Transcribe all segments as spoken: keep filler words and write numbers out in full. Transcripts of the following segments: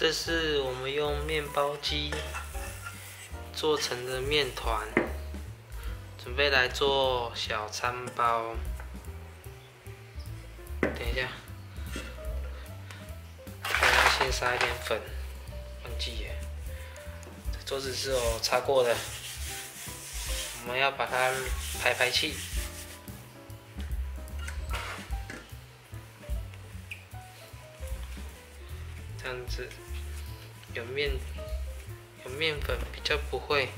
这是我们用面包机做成的面团，准备来做小餐包。等一下，我要先撒一点粉，忘记耶。这桌子是我擦过的，我们要把它排排气。 这样子有面有面粉比较不会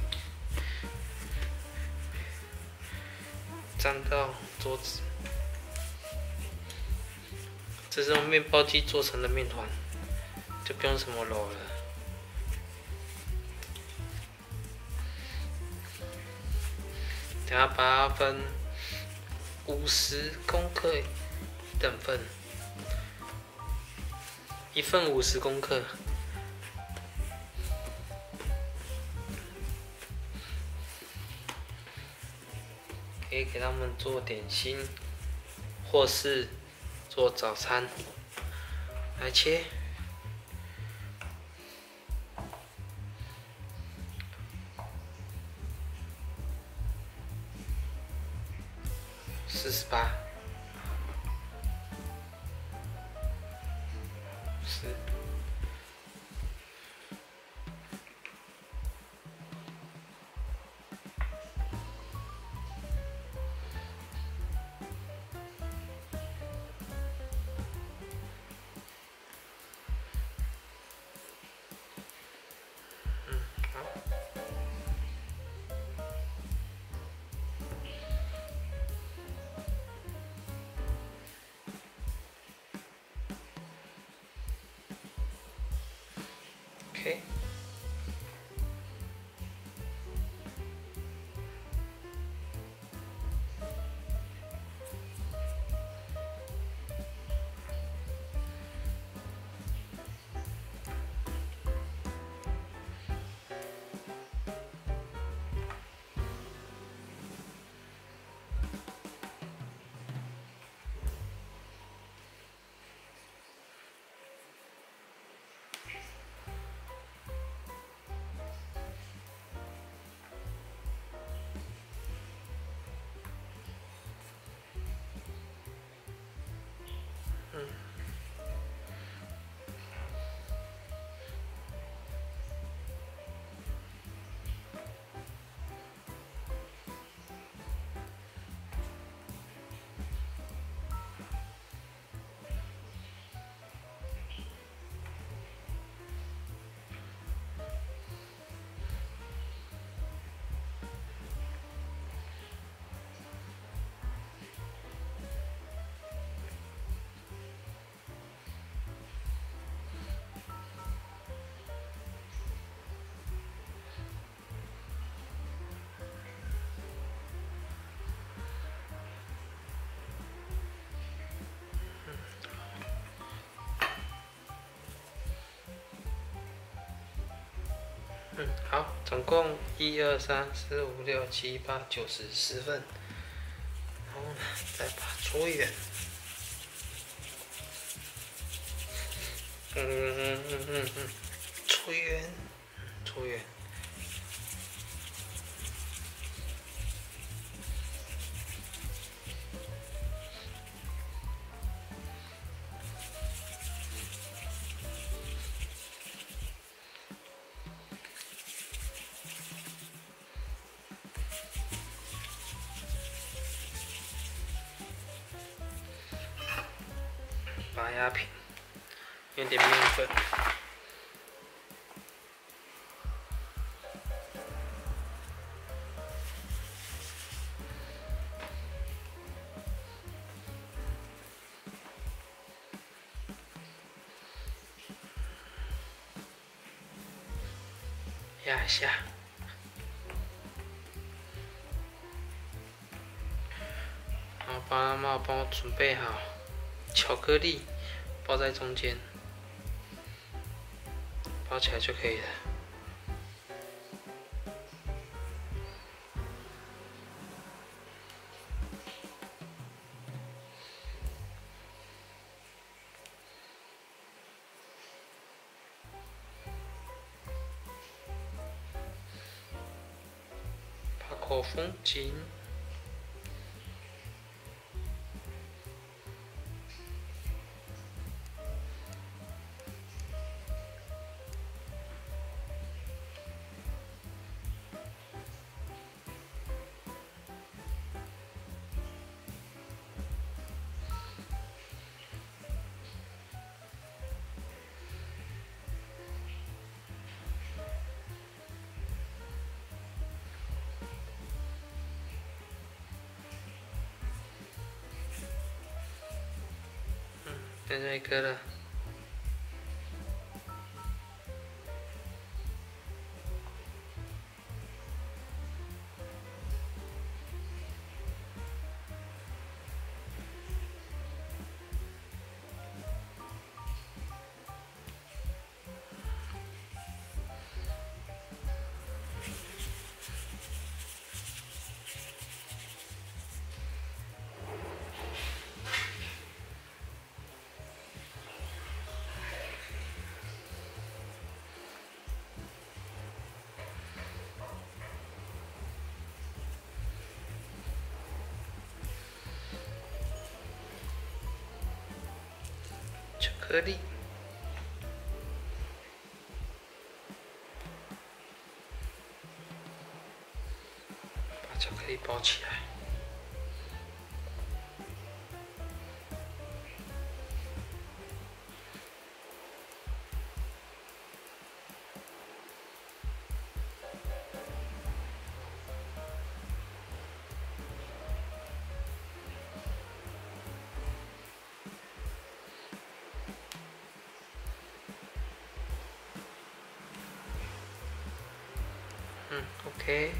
沾到桌子。这是用面包机做成的面团，就不用什么揉了。等下把它分五十公克等份。 一份五十公克，可以给他们做点心，或是做早餐。来切，四十八。 嗯，好。OK。 嗯，好，总共一二三四五六七八九十十份，然后呢，再把它搓圆。嗯嗯嗯嗯嗯，搓圆，搓圆。把压平，用点面粉。压一下。然后爸妈帮我准备好。 巧克力包在中间，包起来就可以了。口风琴。变成一个了。巧克力。把巧克力包起来。嗯 ，OK。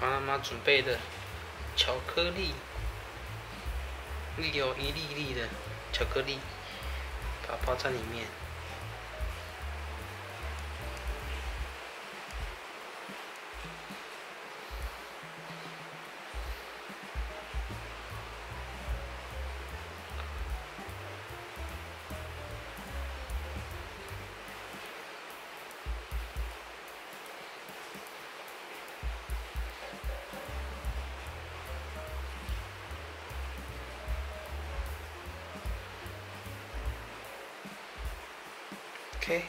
把妈妈准备的巧克力，一有一粒粒的巧克力，把它包在里面。OK。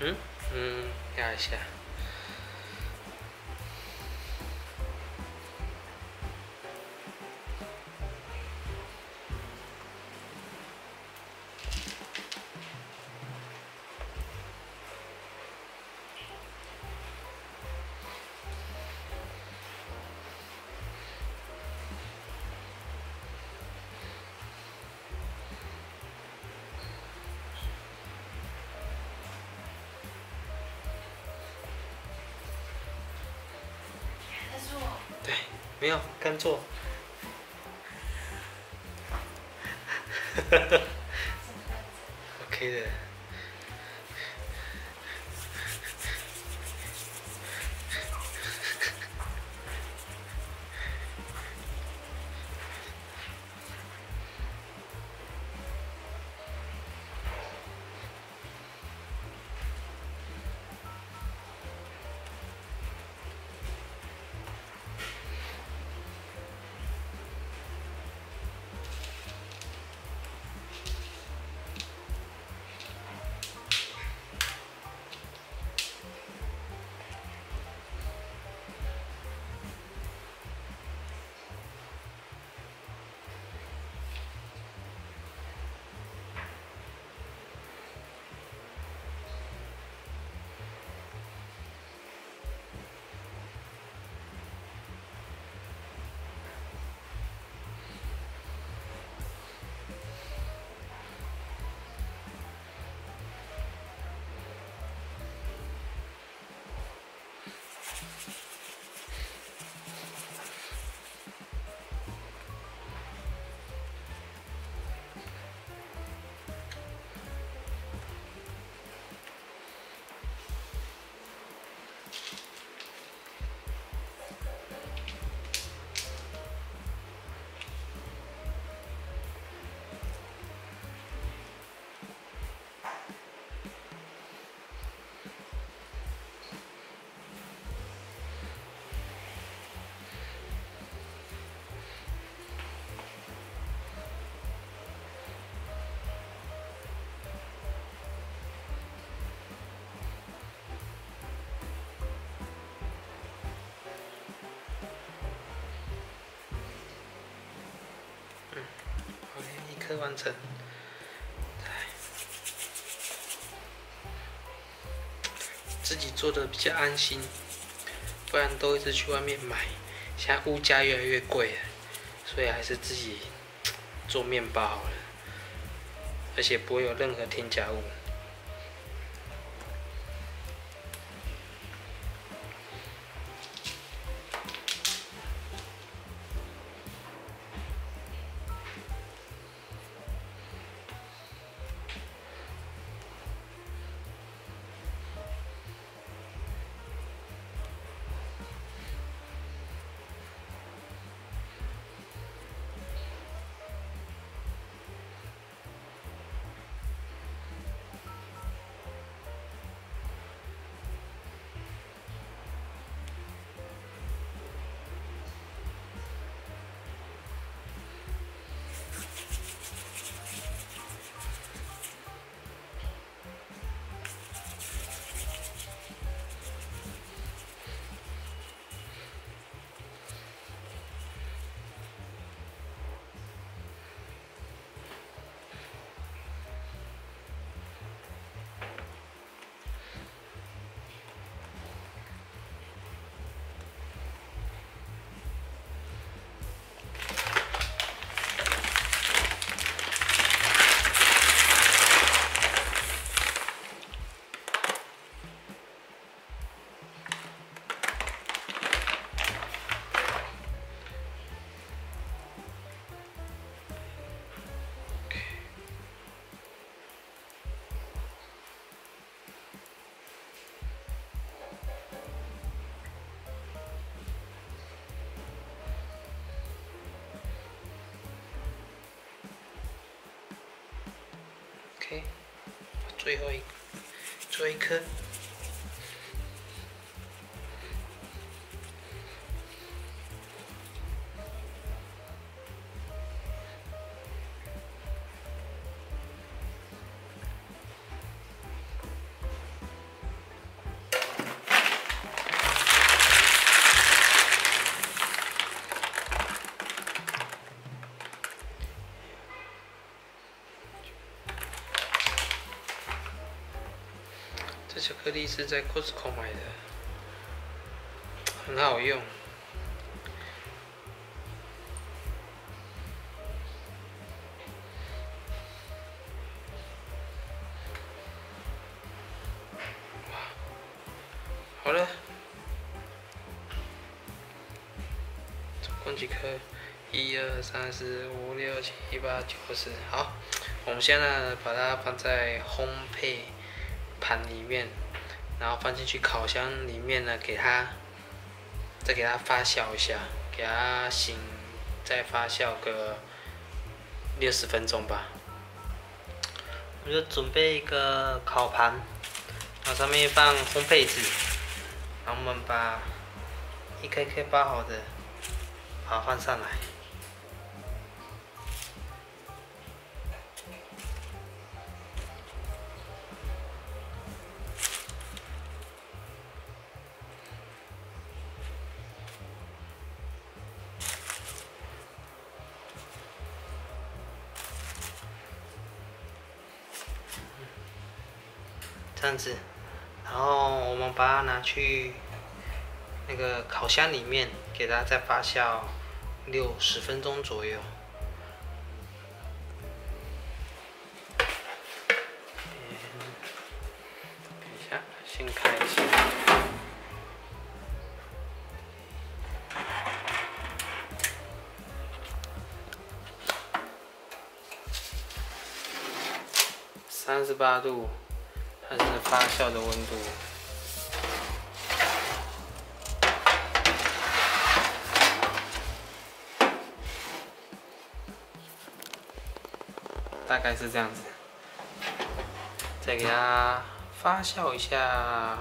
嗯嗯，压一下。对，没有看错。OK 的。课完成，自己做的比较安心，不然都一直去外面买。现在物价越来越贵了，所以还是自己做面包好了，而且不会有任何添加物。OK， 最后一，最后一颗。这巧克力是在 Costco 买的，很好用。好了，共几颗？一二三四五六七八九十。好，我们现在呢把它放在烘焙盘里面，然后放进去烤箱里面呢，给它再给它发酵一下，给它醒，再发酵个六十分钟吧。我就准备一个烤盘，然后上面放烘焙纸，然后我们把一颗一颗包好的，把它放上来。这样子，然后我们把它拿去那个烤箱里面，给它再发酵六十分钟左右。等一下，先开一下。三十八度。它是发酵的温度，大概是这样子。再给它发酵一下，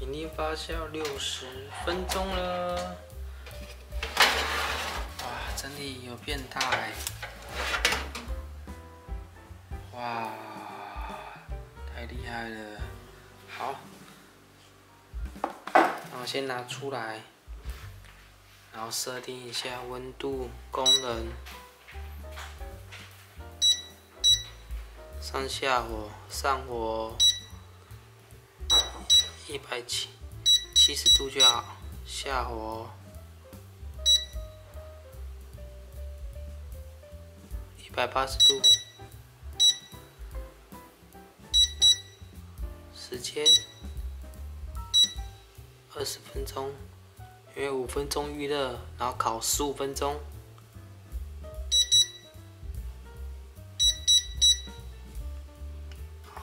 已经发酵六十分钟了。哇，整体有变大哎！哇，太厉害了！好，然后先拿出来，然后设定一下温度、功能、上下火、上火一百七七十度就好，下火一百八十度。时间二十分钟，因为五分钟预热，然后烤十五分钟。好，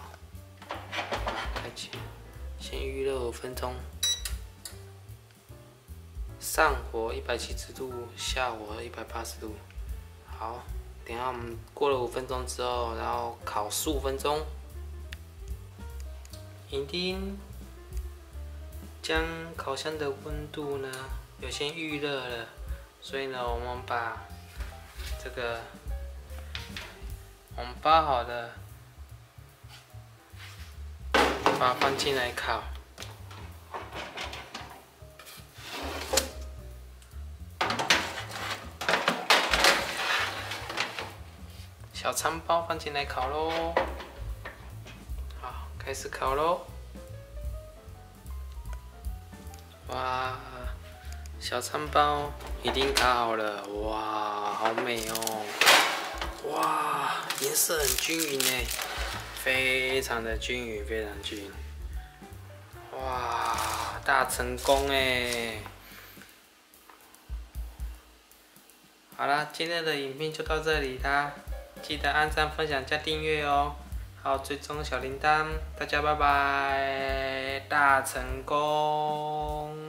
开启，先预热五分钟。上火一百七十度，下火一百八十度。好，等一下我们过了五分钟之后，然后烤十五分钟。已经将烤箱的温度呢有些预热了，所以呢，我们把这个我们包好的，把它放进来烤。小餐包放进来烤喽。开始烤喽！哇，小餐包已经烤好了，哇，好美哦！哇，颜色很均匀哎，非常的均匀，非常均匀。哇，大成功哎！好啦，今天的影片就到这里啦，记得按赞、分享加订阅哦。好，追踪小铃铛，大家拜拜，大成功。